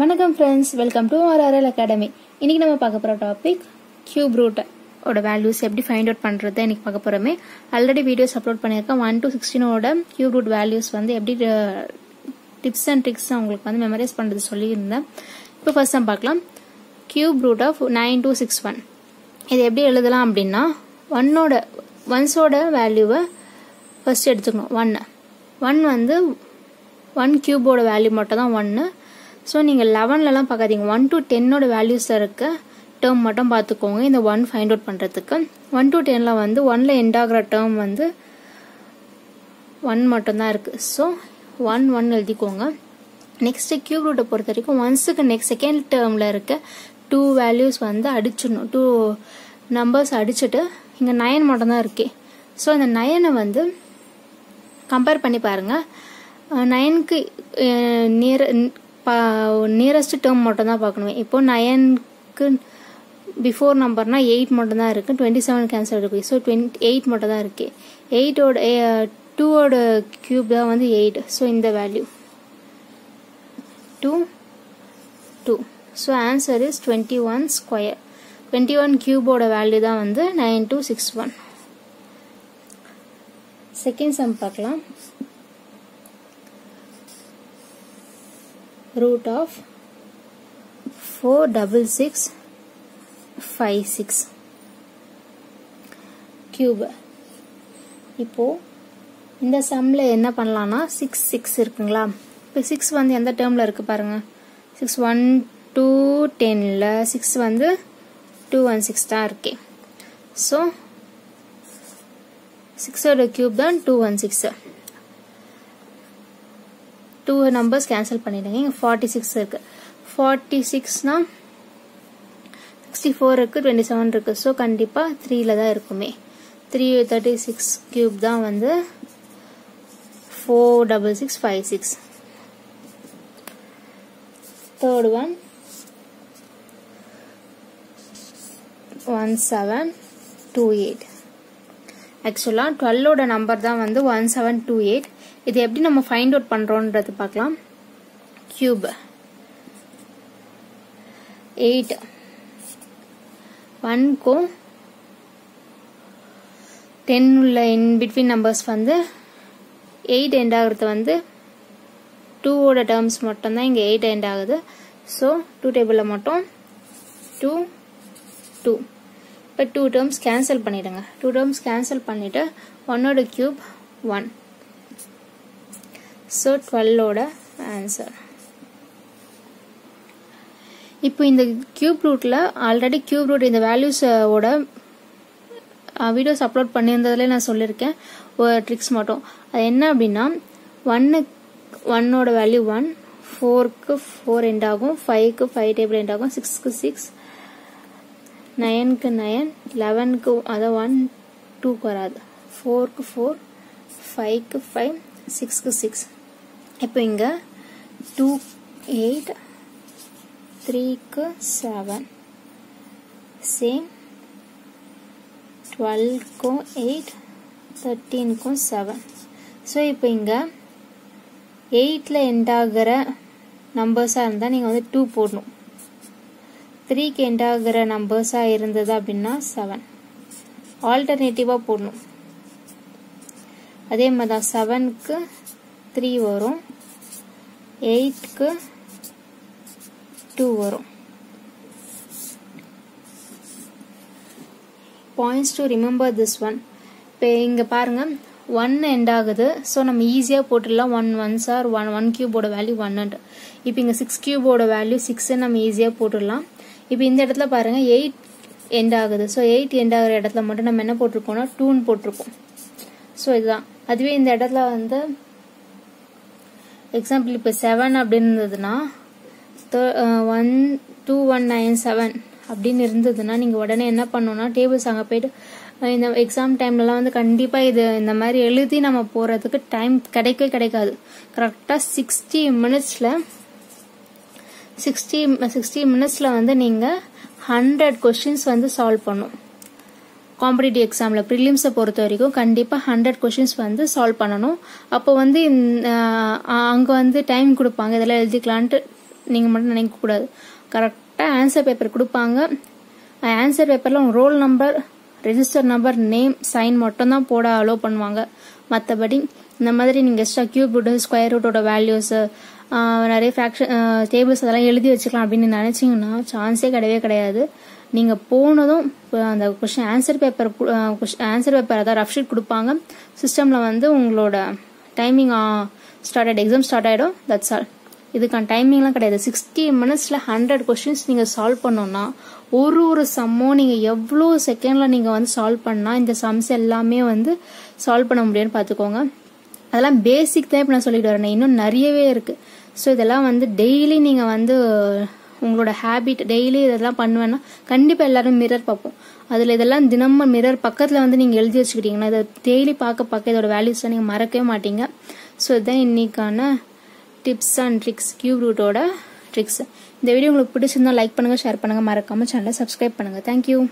Welcome friends, welcome to RRL Academy. इन्हीं के नाम पाका पर टॉपिक cube root और values एप्पडी find out पन रहते हैं इन्हीं पाका पर हमें already videos upload पने का 1 to 16 और cube root values Vande एप्पडी tips and tricks हम लोग वंदे memories पन रहते सोली इन्दा तो first हम पाकला cube root of 9 to 61 ये एप्पडी अलग अलग हम डिन्ना one ओड value वा first एड चुकना one वंदे one cube ओड value मट्टा था one ना so நீங்க 11 ல எல்லாம் பார்க்காதீங்க 1 to 10 ஓட values இருக்க டேர்ம் மட்டும் பாத்துக்கோங்க இந்த 1 ஃபைண்ட் அவுட் பண்றதுக்கு 1 to 10 ல வந்து 1 ல எண்ட் ஆகுற டேர்ம் வந்து 1 மட்டும் தான் இருக்கு so 1 1 எழுதிக்கோங்க next cube root பொறுத்த வரைக்கும் once க்கு next second term ல இருக்க 2 values வந்து அடிச்சிடணும் 2 நம்பர்ஸ் அடிச்சிட்டு இங்க 9 மட்டும் தான் இருக்கு so அந்த 9 வந்து கம்பேர் பண்ணி பாருங்க 9 க்கு nearest term मटन ना पाकने इप्पो 9 before number ना 8 मटन ना रखें 27 cancel रखें so 28 मटन ना रखें 8 और 2 और cube दा वंदे 8 so in the value 2 so answer is 21 square 21 cube और value दा वंदे 9261 second sum पाकला root of 46656 cube இப்போ இந்த சம்ல என்ன பண்ணலாம்னா 66 இருக்குங்களா இப்போ 6 வந்து எந்த டேர்ம்ல இருக்கு பாருங்க 6 1 2 10 ல 6 வந்து 216 தான் இருக்கு சோ 6 ஓட cube தான் 216 2 numbers cancel பண்ணிடுங்க 46 இருக்கு 46 னா 64 இருக்கு 27 இருக்கு சோ கண்டிப்பா 3 ல தான் இருக்குமே 336 cube தான் வந்து 46656 third one 1728 actually 12 ஓட நம்பர் தான் வந்து 1728 இது எப்படி நம்ம ஃபைண்ட் அவுட் பண்றோம்ன்றது பார்க்கலாம் cube 8 1 को 10 உள்ள in between numbers வந்து 8 end ஆகிறது வந்து 2 ஓட terms மட்டும் தான் இங்க 8 end ஆகுது so 2 டேபிள்ல மட்டும் 2 இப்ப 2 terms cancel பண்ணிடுங்க 2 terms cancel பண்ணிட்டு 1 ஓட cube 1 so 12 ஓட ஆன்சர் இப்போ இந்த கியூப் ரூட்ல ஆல்ரெடி கியூப் ரூட் இந்த வேல்யூஸ் ஓட வீடியோஸ் அப்லோட் பண்ணியிருந்ததுல நான் சொல்லிருக்கேன் ஒரு ட்ரிக்ஸ் மட்டும் அது என்ன அப்படினா 1 ஓட வேல்யூ 1 4 க்கு 4 எண்ட் ஆகும் 5 க்கு 5 டேபிள் எண்ட் ஆகும் 6 க்கு 6 9 க்கு 9 11 க்கு அத 1 2 க்கு வராது 4 க்கு 4 5 க்கு 5 6 க்கு 6 இப்போ இங்க 2 8 3 க்கு 7 சேம் 12 க்கு 8 13 க்கு 7 சோ இப்போ இங்க 8 ல எண்ட் ஆகுற நம்பர்ஸா இருந்தா நீங்க வந்து 2 போடணும் 3 க்கு எண்ட் ஆகுற நம்பர்ஸா இருந்தது அப்படினா 7 ஆல்டர்னேட்டிவா போடணும் அதே மாதிரி 7 க்கு 3 வரும் 8 க்கு 2 வரும் points to remember this one இப்போ இங்க பாருங்க 1 எண்ட் ஆகுது சோ நம்ம ஈஸியா போட்டுடலாம் 1 1s ஆர் 1 1 cube ஓட வேல்யூ 1 and இப்போ இங்க 6 cube ஓட வேல்யூ 6 நம்ம ஈஸியா போட்டுடலாம் இப்போ இந்த இடத்துல பாருங்க 8 எண்ட் ஆகுது சோ 8 எண்ட் ஆகுற இடத்துல மட்டும் நம்ம என்ன போட்டுருக்கோம்னா 2 ன்னு போட்டுருக்கோம் சோ இதுதான் அதுவே இந்த இடத்துல வந்து example இப்ப 7 அப்படினு இருந்ததுனா 12197 அப்படினு இருந்ததுனா நீங்க உடனே என்ன பண்ணனும்னா டேபிள்ஸ் அங்க போய் இந்த एग्जाम டைம்ல எல்லாம் வந்து கண்டிப்பா இது இந்த மாதிரி எழுதி நம்ம போறதுக்கு டைம் கிடைக்காது கரெக்ட்டா 60 minutesல 60 minutesல வந்து நீங்க 100 questions வந்து சால்வ் பண்ணனும் காம்படிட்டிவ் எக்ஸாம்ல prelims பொறுத்த வரைக்கும் கண்டிப்பா 100 क्वेश्चंस வந்து சால்வ் பண்ணனும் அப்ப வந்து அங்க வந்து டைம் கொடுப்பாங்க இதெல்லாம் எழுதிக்கலாம் நீங்கள் மட்டும் நினைக்க கூடாது கரெக்ட்டா ஆன்சர் பேப்பர் கொடுப்பாங்க ஆன்சர் பேப்பர்ல உங்க roll number register number name sign மட்டும் தான் போட அலோ பண்ணுவாங்க மத்தபடி இந்த மாதிரி நீங்க கியூப்ட் ஸ்கொயர் ரூட்டோட வேல்யூஸ் நிறைய ஃபிராக்ஷன் டேபிள்ஸ் அதெல்லாம் எழுதி வச்சுக்கலாம் அப்படினு நினைச்சீங்கன்னா சான்ஸே கிடையாது நீங்க போனதும் அந்த क्वेश्चन ஆன்சர் பேப்பர் அத ரஃப் ஷீட் கொடுப்பாங்க சிஸ்டம்ல வந்து உங்களோட டைமிங் ஸ்டார்டட் एग्जाम ஸ்டார்ட் ஆயிடும் தட்ஸ் ஆல் இதுக்கான டைமிங்லாம் கிடையாது 60 मिनट्सல 100 क्वेश्चंस நீங்க சால்வ் பண்ணனும்னா ஒரு சம்மோ நீங்க எவ்வளவு செகண்ட்ல நீங்க வந்து சால்வ் பண்ணா இந்த சம்ஸ் எல்லாமே வந்து சால்வ் பண்ண முடியும்னு பாத்துக்கோங்க அதெல்லாம் பேசிக் தான் இப்ப நான் சொல்லிட்டு வரேன் இன்னும் நிறையவே இருக்கு சோ இதெல்லாம் வந்து டெய்லி நீங்க வந்து உங்களோட ஹாபிட் டெய்லி இதெல்லாம் பண்ணுவேன்னா கண்டிப்பா எல்லாரும் மிரர் பாப்போம் அதுல இதெல்லாம் தினம மிரர் பக்கத்துல வந்து நீங்க எழுதி வச்சிட்டீங்கன்னா இத டெய்லி பார்க்க இதோட வேல்யூஸ் நீங்க மறக்கவே மாட்டீங்க சோ இதான் இன்னைக்கான டிப்ஸ் அண்ட் ட்ரிக்ஸ் கியூப் ரூட்டோட ட்ரிக்ஸ் இந்த வீடியோ உங்களுக்கு பிடிச்சிருந்தா லைக் பண்ணுங்க ஷேர் பண்ணுங்க மறக்காம சேனலை சப்ஸ்கிரைப் பண்ணுங்க Thank you